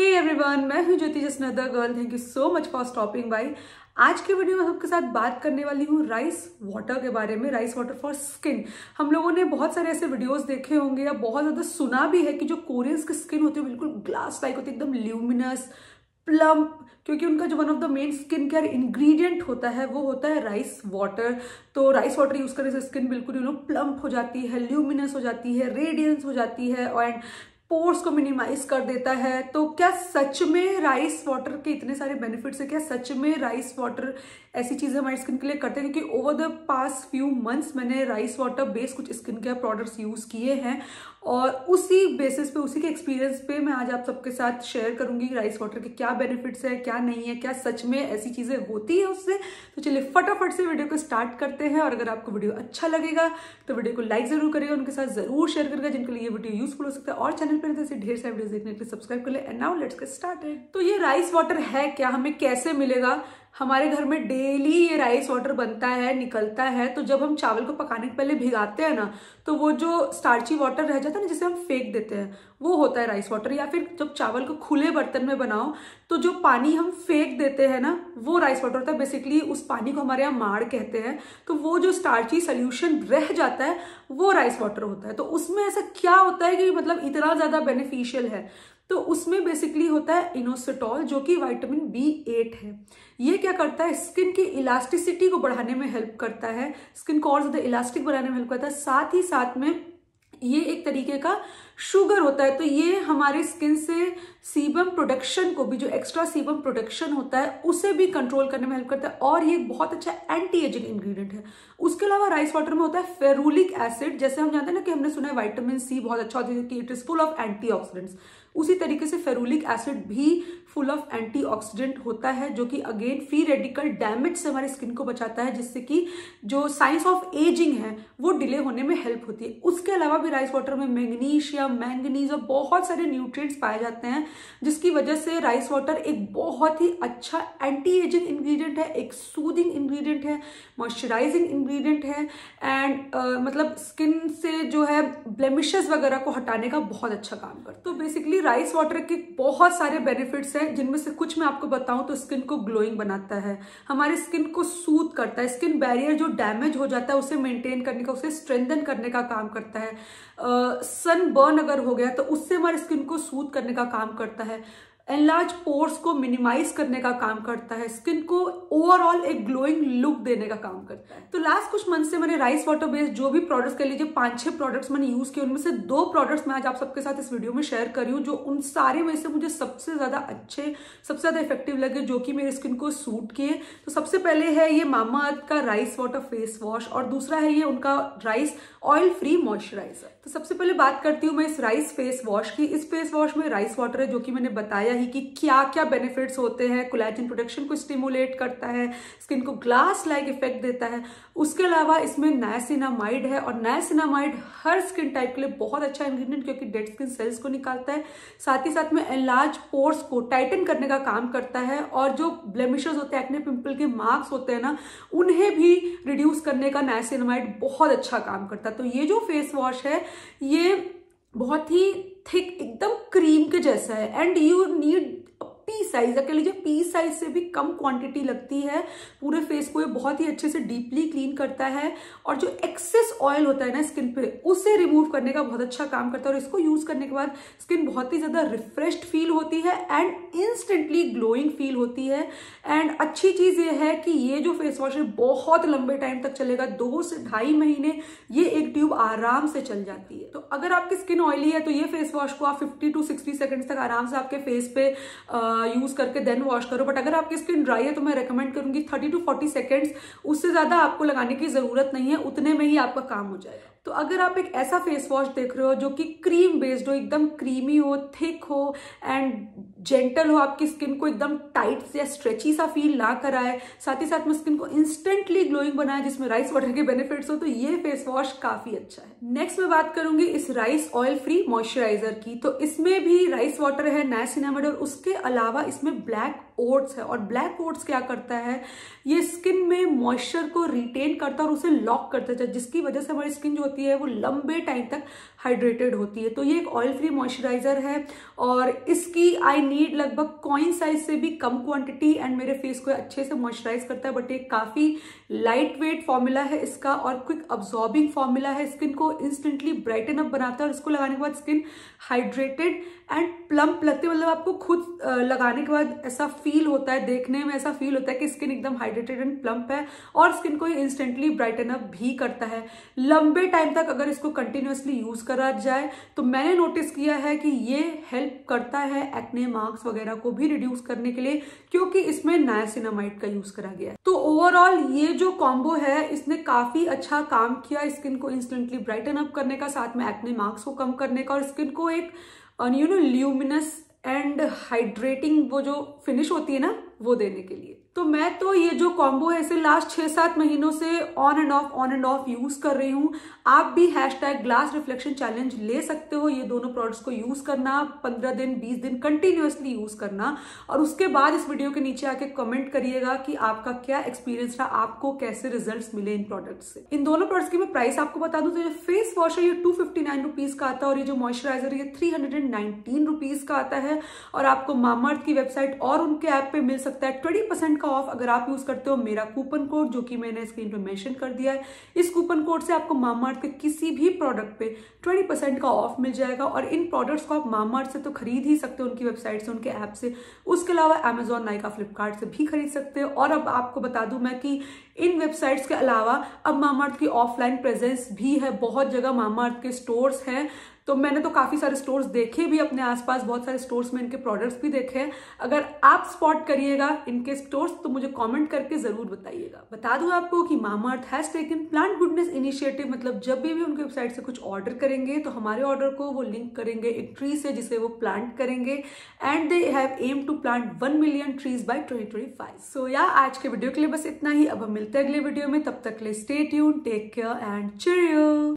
हे everyone, मैं हूं Jyoti just another girl. Thank you so much for stopping by. आज के वीडियो में सबके साथ बात करने वाली हूँ राइस वाटर के बारे में, राइस वाटर फॉर स्किन। हम लोगों ने बहुत सारे ऐसे वीडियोस देखे होंगे या बहुत ज़्यादा सुना भी है कि जो कोरियंस की स्किन होती है बिल्कुल ग्लास लाइक होती है, एकदम ल्यूमिनस प्लम्प, क्योंकि उनका जो one of the main skin care ingredient होता है वो होता है राइस वाटर। तो राइस वाटर यूज़ करने से स्किन बिल्कुल प्लम्प हो जाती है, ल्यूमिनस हो जाती है, रेडियंस हो जाती है एंड पोर्स को मिनिमाइज कर देता है। तो क्या सच में राइस वाटर के इतने सारे बेनिफिट्स है? क्या सच में राइस वाटर ऐसी चीज़ें हमारी स्किन के लिए करते हैं? क्योंकि over the past few months मैंने राइस वाटर बेस्ड कुछ स्किन केयर प्रोडक्ट्स यूज़ किए हैं और उसी बेसिस पे, उसी के एक्सपीरियंस पे मैं आज आप सबके साथ शेयर करूंगी कि राइस वाटर के क्या बेनिफिट्स है, क्या नहीं है, क्या सच में ऐसी चीज़ें होती है उससे। तो चलिए फटाफट से वीडियो को स्टार्ट करते हैं और अगर आपको वीडियो अच्छा लगेगा तो वीडियो को लाइक ज़रूर करिएगा, उनके साथ ज़रूर शेयर करिएगा जिनके लिए ये वीडियो यूजफुल हो सकता है, और चैनल पर ऐसे ढेर सारे वीडियोस देखने के लिए सब्सक्राइब कर ले। And now let's get started. तो ये राइस वाटर है क्या, हमें कैसे मिलेगा? हमारे घर में डेली ये राइस वाटर बनता है, निकलता है। तो जब हम चावल को पकाने के पहले भिगाते हैं ना, तो वो जो स्टार्ची वाटर रह जाता है ना, जिसे हम फेंक देते हैं, वो होता है राइस वाटर। या फिर जब चावल को खुले बर्तन में बनाओ तो जो पानी हम फेंक देते हैं ना, वो राइस वाटर होता है। बेसिकली उस पानी को हमारे यहाँ माड़ कहते हैं। तो वो जो स्टार्ची सोल्यूशन रह जाता है वो राइस वाटर होता है। तो उसमें ऐसा क्या होता है कि मतलब इतना ज़्यादा बेनिफिशियल है? तो उसमें बेसिकली होता है इनोसिटॉल, जो कि विटामिन B8 है। ये क्या करता है? स्किन की इलास्टिसिटी को बढ़ाने में हेल्प करता है, स्किन को और ज़्यादा इलास्टिक बनाने में हेल्प करता है। साथ ही साथ में ये एक तरीके का शुगर होता है। तो ये हमारे स्किन से सीबम प्रोडक्शन को भी, जो एक्स्ट्रा सीबम प्रोडक्शन होता है उसे भी कंट्रोल करने में हेल्प करता है और ये बहुत अच्छा एंटी एजिंग इंग्रेडिएंट है। उसके अलावा राइस वाटर में होता है फेरुलिक एसिड। जैसे हम जानते हैं ना कि हमने सुना है विटामिन C बहुत अच्छा होता है क्योंकि it is full of antioxidants, उसी तरीके से फेरुलिक एसिड भी फुल ऑफ एंटीऑक्सीडेंट होता है, जो कि अगेन फ्री रेडिकल डैमेज से हमारी स्किन को बचाता है, जिससे कि जो साइंस ऑफ एजिंग है वो डिले होने में हेल्प होती है। उसके अलावा भी राइस वाटर में मैंगनीज और बहुत सारे न्यूट्रिएंट्स पाए जाते हैं, जिसकी वजह से राइस वाटर एक बहुत ही अच्छा एंटी एजिंग इंग्रेडिएंट है, एक सूदिंग इंग्रेडिएंट है, मॉइस्चराइजिंग इंग्रेडिएंट है एंड मतलब स्किन से जो है ब्लेमिशेस वगैरह को हटाने का बहुत अच्छा काम करता है। तो बेसिकली राइस वाटर के बहुत सारे बेनिफिट्स हैं, जिनमें से कुछ मैं आपको बताऊं तो स्किन को ग्लोइंग बनाता है, हमारे स्किन को सूद करता है, स्किन बैरियर जो डैमेज हो जाता है उसे मेंटेन करने का, उसे स्ट्रेंथन करने का काम करता है। सनबर्न अगर हो गया तो उससे हमारे स्किन को सूद करने का काम करता है, एनलार्ज पोर्स को मिनिमाइज करने का काम करता है, स्किन को ओवरऑल एक ग्लोइंग लुक देने का काम करता है। तो लास्ट कुछ मंथ से मैंने राइस वाटर बेस्ड जो भी प्रोडक्ट्स कह लीजिए 5-6 प्रोडक्ट्स मैंने यूज़ किए, उनमें से 2 प्रोडक्ट्स मैं आज आप सबके साथ इस वीडियो में शेयर करी हूँ, जो उन सारे में से मुझे सबसे ज़्यादा अच्छे, सबसे ज़्यादा इफेक्टिव लगे, जो कि मेरी स्किन को सूट किए। तो सबसे पहले है ये मामाअर्थ का राइस वाटर फेस वॉश और दूसरा है ये उनका राइस ऑयल फ्री मॉइस्चराइजर। तो सबसे पहले बात करती हूँ मैं इस राइस फेस वॉश की। इस फेस वॉश में राइस वाटर है, जो कि मैंने बताया कि क्या क्या बेनिफिट्स होते हैं। कोलैजन प्रोडक्शन को स्टिमुलेट करता है, स्किन को ग्लास लाइक इफेक्ट देता है। उसके अलावा इसमें नाइसिनामाइड है और नाइसिनामाइड हर स्किन टाइप के लिए बहुत अच्छा इंग्रेडिएंट, क्योंकि डेड स्किन सेल्स को निकालता है, साथ ही साथ में एनलार्ज पोर्स को टाइटन करने का काम करता है और जो ब्लेमिशेस होते हैं, एक्ने पिंपल के मार्क्स होते हैं ना, उन्हें भी रिड्यूस करने का नाइसिनामाइड बहुत अच्छा काम करता है। तो ये जो फेस वॉश है ये बहुत ही थिक, एकदम क्रीम के जैसा है and you need pea size, कह लीजिए पी साइज से भी कम क्वांटिटी लगती है। पूरे फेस को ये बहुत ही अच्छे से डीपली क्लीन करता है और जो एक्सेस ऑयल होता है ना स्किन पे, उसे रिमूव करने का बहुत अच्छा काम करता है और इसको यूज करने के बाद स्किन बहुत ही ज़्यादा रिफ्रेश्ड फील होती है एंड इंस्टेंटली ग्लोइंग फील होती है। एंड अच्छी चीज़ ये है कि ये जो फेस वॉश है बहुत लंबे टाइम तक चलेगा, 2 से ढाई महीने ये एक ट्यूब आराम से चल जाती है। तो अगर आपकी स्किन ऑयली है तो ये फेस वॉश को आप 50 to 60 सेकेंड तक आराम से आपके फेस पे यूज करके देन वॉश करो। बट अगर आपकी स्किन ड्राई है तो मैं रेकमेंड करूंगी 30 to 40 सेकेंड्स, उससे ज्यादा आपको लगाने की जरूरत नहीं है, उतने में ही आपका काम हो जाएगा। तो अगर आप एक ऐसा फेस वॉश देख रहे हो जो कि क्रीम बेस्ड हो, एकदम क्रीमी हो, थिक हो एंड जेंटल हो, आपकी स्किन को एकदम टाइट या स्ट्रेची सा फील ना कराए, साथ ही साथ में स्किन को इंस्टेंटली ग्लोइंग बनाए, जिसमें राइस वाटर के बेनिफिट्स हो, तो ये फेस वॉश काफी अच्छा है। नेक्स्ट मैं बात करूंगी इस राइस ऑयल फ्री मॉइस्चराइजर की। तो इसमें भी राइस वाटर है, नाइसिनामाइड और उसके अलावा इसमें ब्लैक ओट्स है और ब्लैक ओट्स क्या करता है, ये स्किन में मॉइस्चर को रिटेन करता है और उसे लॉक करता है, जिसकी वजह से हमारी स्किन जो होती है वो लंबे टाइम तक हाइड्रेटेड होती है। तो ये एक ऑयल फ्री मॉइस्चराइजर है और इसकी आई नीड लगभग कॉइन साइज से भी कम क्वांटिटी एंड मेरे फेस को अच्छे से मॉइस्चराइज करता है। बट ये काफ़ी लाइट वेट फॉर्मूला है इसका और क्विक अब्जॉर्बिंग फॉर्मूला है। स्किन को इंस्टेंटली ब्राइटन अप बनाता है और इसको लगाने के बाद स्किन हाइड्रेटेड एंड प्लम्प लगती है। मतलब आपको खुद लगाने के बाद ऐसा फील होता है, देखने में ऐसा फील होता है कि स्किन एकदम हाइड्रेटेड एंड प्लम्प है और स्किन को इंस्टेंटली ब्राइटन अप भी करता है। लंबे टाइम तक अगर इसको कंटिन्यूसली यूज करा जाए तो मैंने नोटिस किया है कि ये हेल्प करता है एक्ने मार्क्स वगैरह को भी रिड्यूस करने के लिए, क्योंकि इसमें नाइसिनामाइड का यूज करा गया है। तो ओवरऑल ये जो कॉम्बो है इसने काफी अच्छा काम किया स्किन को इंस्टेंटली ब्राइटन अप करने का, साथ में एक्ने मार्क्स को कम करने का और स्किन को एक ल्यूमिनस एंड हाइड्रेटिंग वो जो फिनिश होती है ना वो देने के लिए। तो मैं तो ये जो कॉम्बो है इसे लास्ट 6-7 महीनों से ऑन एंड ऑफ यूज कर रही हूँ। आप भी #GlassReflection Challenge ले सकते हो। ये दोनों प्रोडक्ट्स को यूज करना 15 दिन 20 दिन कंटिन्यूसली यूज करना और उसके बाद इस वीडियो के नीचे आके कमेंट करिएगा कि आपका क्या एक्सपीरियंस रहा, आपको कैसे रिजल्ट मिले इन प्रोडक्ट से। इन दोनों प्रोडक्ट्स की मैं प्राइस आपको बता दूँ तो जो फेस वॉश है ये 259 रुपीज का आता है और ये जो मॉइस्चराइजर ये 319 रुपीज का आता है। और आपको मामाअर्थ की वेबसाइट और उनके ऐप पे मिल सकता है 20% का ऑफ अगर आप यूज करते हो मेरा कूपन कोड, जो कि मैंने स्क्रीन पे मेंशन कर दिया है। इस कूपन कोड से आपको मामाअर्थ के किसी भी प्रोडक्ट पे 20% का ऑफ मिल जाएगा और इन प्रोडक्ट्स को आप मामाअर्थ से तो खरीद ही सकते हो, उनकी वेबसाइट से, उनके ऐप से, उसके अलावा अमेजॉन, नायका, फ्लिपकार्ट से भी खरीद सकते हो। और अब आपको बता दूं मैं कि इन वेबसाइट्स के अलावा अब मामाअर्थ की ऑफलाइन प्रेजेंस भी है। बहुत जगह मामाअर्थ के स्टोर्स हैं, तो मैंने तो काफ़ी सारे स्टोर्स देखे भी अपने आसपास, बहुत सारे स्टोर्स में इनके प्रोडक्ट्स भी देखे हैं। अगर आप स्पॉट करिएगा इनके स्टोर्स तो मुझे कमेंट करके ज़रूर बताइएगा। बता दूं आपको कि Mamaearth has taken plant goodness initiative, मतलब जब भी उनकी वेबसाइट से कुछ ऑर्डर करेंगे तो हमारे ऑर्डर को वो लिंक करेंगे एक ट्री से जिसे वो प्लांट करेंगे। And they have aim to plant 1 million trees by 2025। So या आज के वीडियो के लिए बस इतना ही। अब हम मिलते हैं अगले वीडियो में, तब तक के लिए stay tune, take care and cheers.